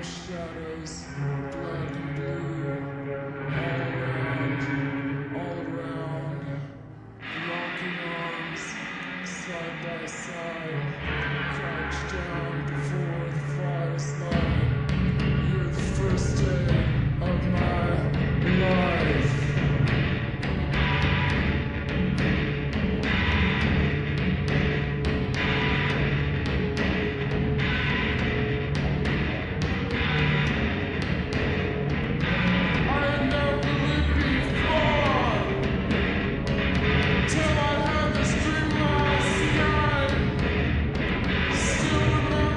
Shadows, black and blue, all around, locking arms, side by side, crouched down before the fire's light. You're the first day of my life. Till I have this dream where I see God, still remember.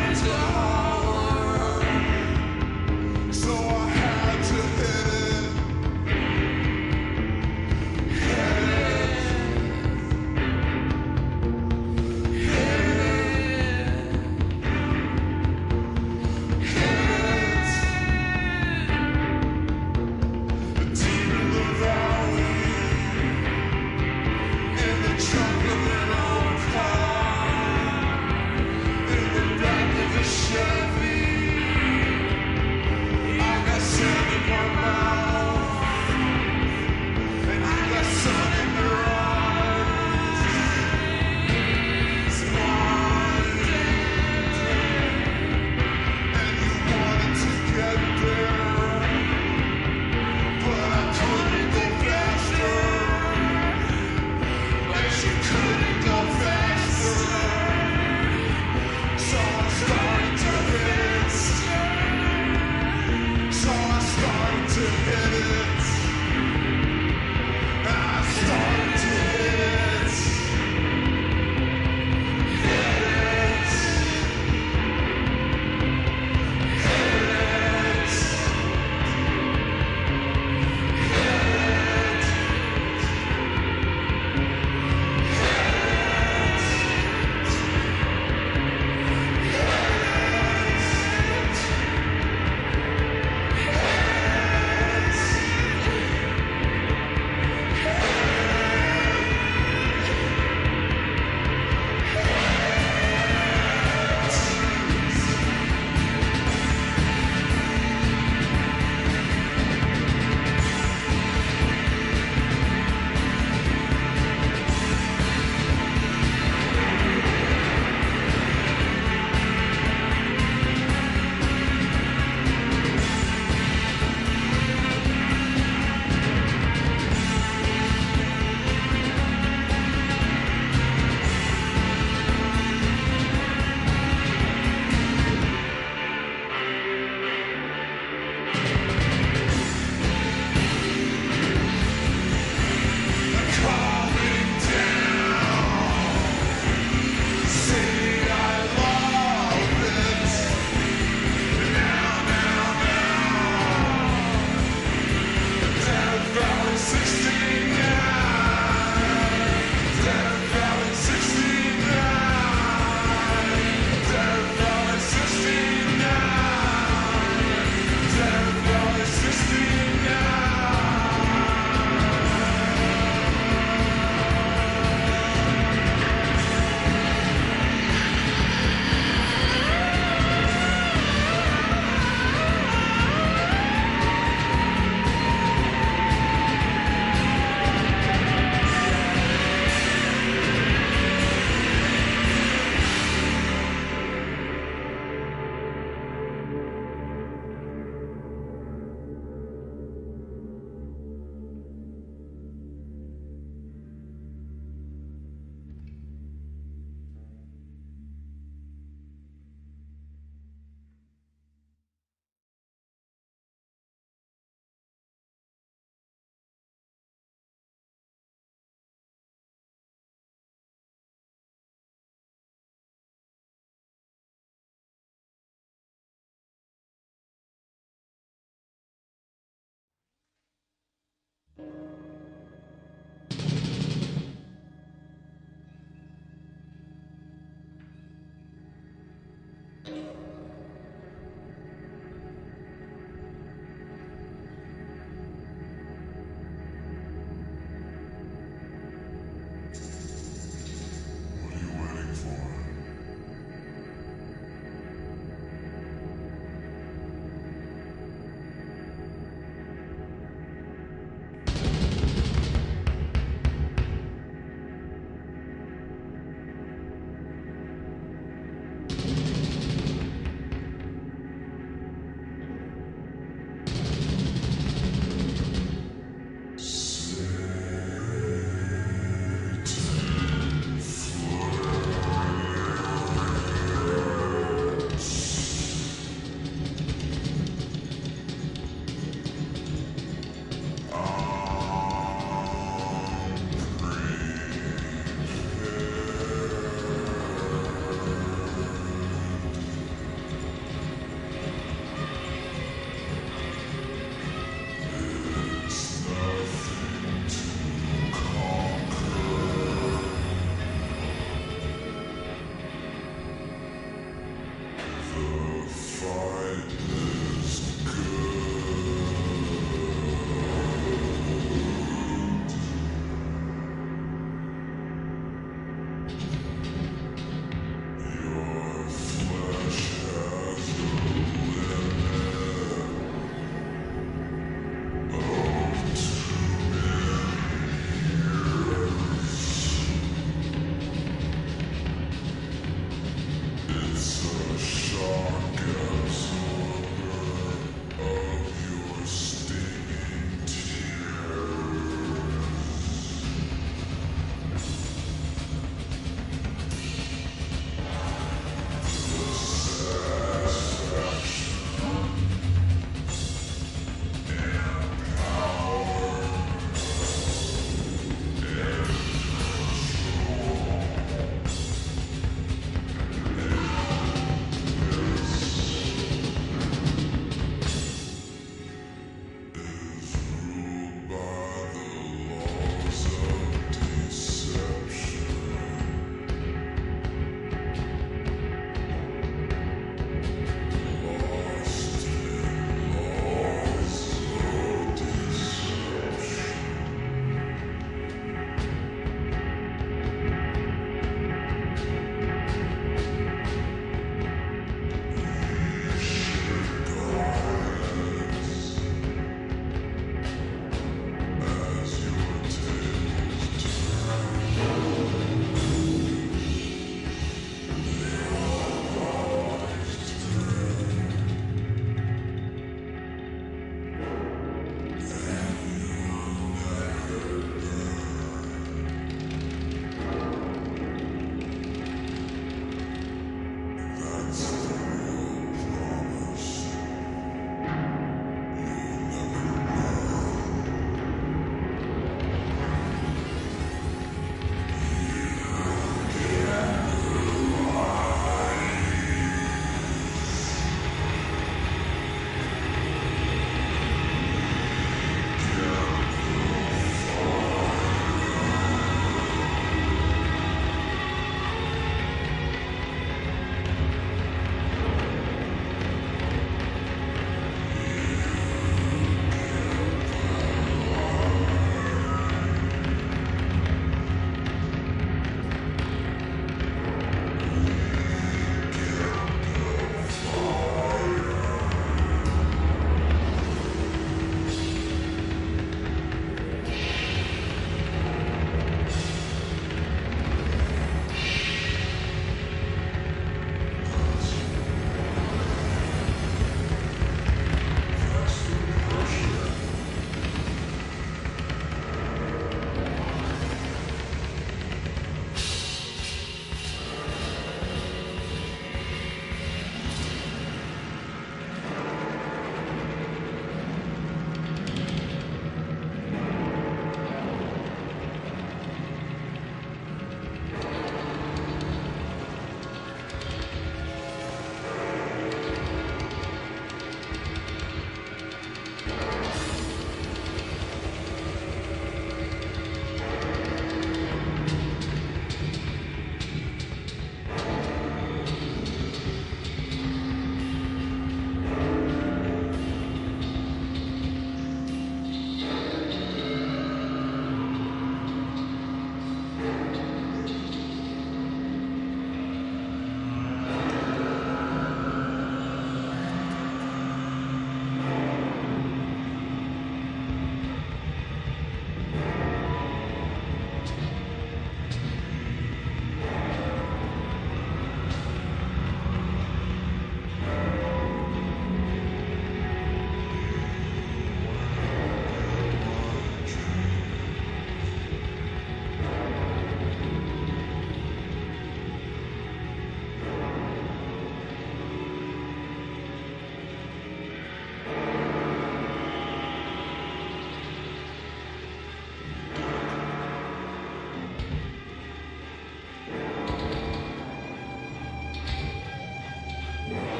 Sure.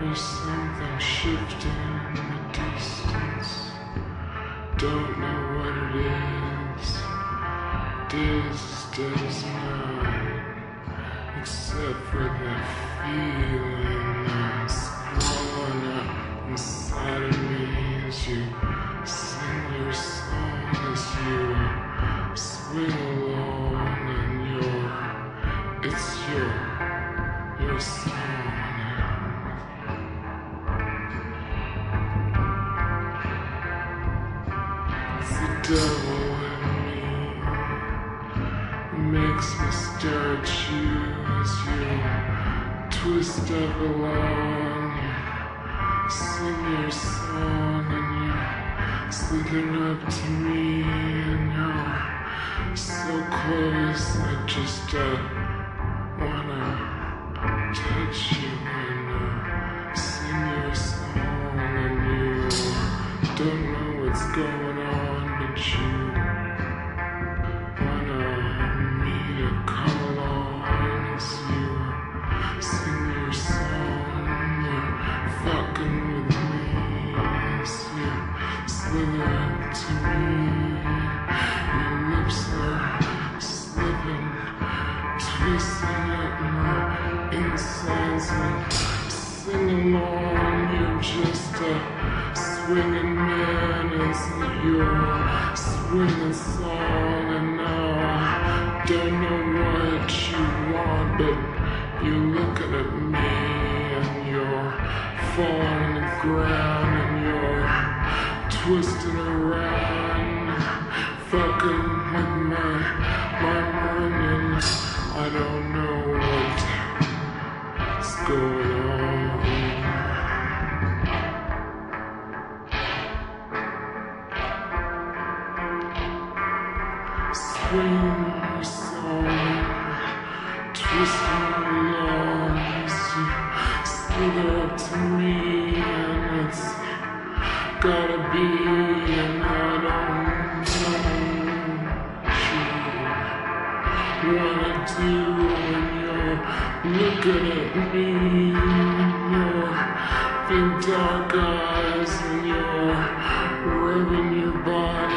We send that shifting in the distance. Don't know what it is. Distance now, except for the feeling that's growing up inside of me as you sing your song, as you swing along in your, it's your song. Devil in me makes me stare at you as you twist up along, you sing your song and you slither up to me and you're so close. I just wanna touch you and sing your song and you don't know what's going on. You wanna me to come along as you sing your song, you're fucking with me as you slither up to me. Your lips are slipping, twisting up my insides and sing along. You're just a swinging man as you're swinging song, and now I don't know what you want, but you're looking at me and you're falling on the ground and you're twisting around, fucking with my mind, and I don't know what's going on. Swing your song, twisting along as you slither up to me, and it's gotta be, and I don't know what you wanna do, and you're looking at me, and you're big dark eyes, and you're rubbing your body.